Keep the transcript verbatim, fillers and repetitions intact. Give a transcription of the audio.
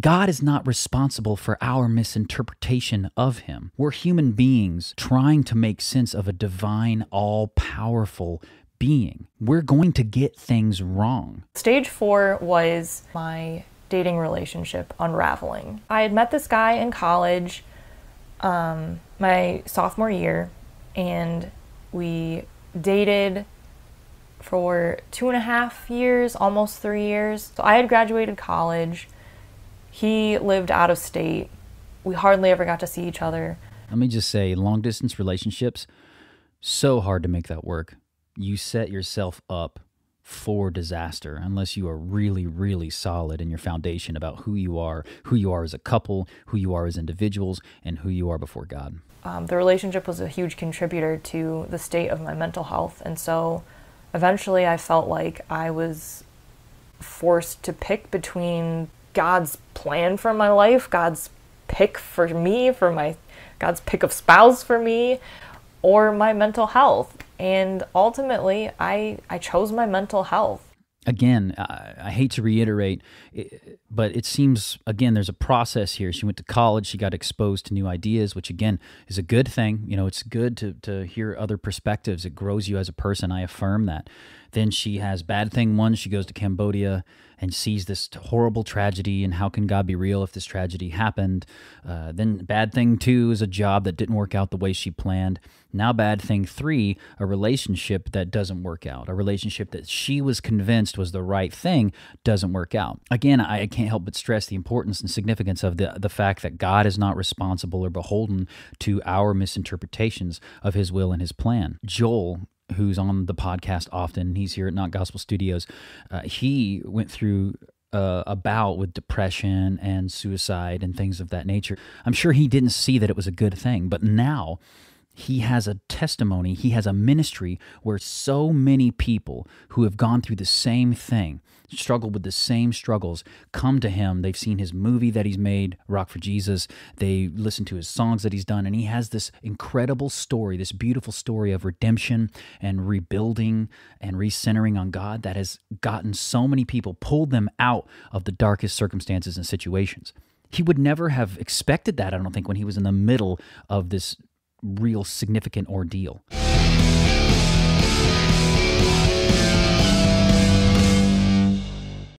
God is not responsible for our misinterpretation of him. We're human beings trying to make sense of a divine, all-powerful being. We're going to get things wrong. Stage four was my dating relationship unraveling. I had met this guy in college um, my sophomore year, and we dated for two and a half years, almost three years. So I had graduated college. He lived out of state. We hardly ever got to see each other. Let me just say, long-distance relationships, so hard to make that work. You set yourself up for disaster unless you are really, really solid in your foundation about who you are, who you are as a couple, who you are as individuals, and who you are before God. Um, the relationship was a huge contributor to the state of my mental health, and so eventually I felt like I was forced to pick between God's plan for my life, God's pick for me, for my, God's pick of spouse for me, or my mental health. And ultimately, I, I chose my mental health. Again, I, I hate to reiterate, but it seems, again, there's a process here. She went to college, she got exposed to new ideas, which again is a good thing. You know, it's good to, to hear other perspectives. It grows you as a person. I affirm that. Then she has bad thing one, she goes to Cambodia and sees this horrible tragedy and how can God be real if this tragedy happened. Uh, then bad thing two is a job that didn't work out the way she planned. Now bad thing three, a relationship that doesn't work out. A relationship that she was convinced was the right thing doesn't work out. Again, I can't help but stress the importance and significance of the, the fact that God is not responsible or beholden to our misinterpretations of his will and his plan. Joel, who's on the podcast often, he's here at Not Gospel Studios, uh, he went through uh, a bout with depression and suicide and things of that nature. I'm sure he didn't see that it was a good thing, but now he has a testimony, he has a ministry where so many people who have gone through the same thing, struggled with the same struggles, come to him. They've seen his movie that he's made, Rock for Jesus. They listen to his songs that he's done, and he has this incredible story, this beautiful story of redemption and rebuilding and recentering on God that has gotten so many people, pulled them out of the darkest circumstances and situations. He would never have expected that, I don't think, when he was in the middle of this real significant ordeal.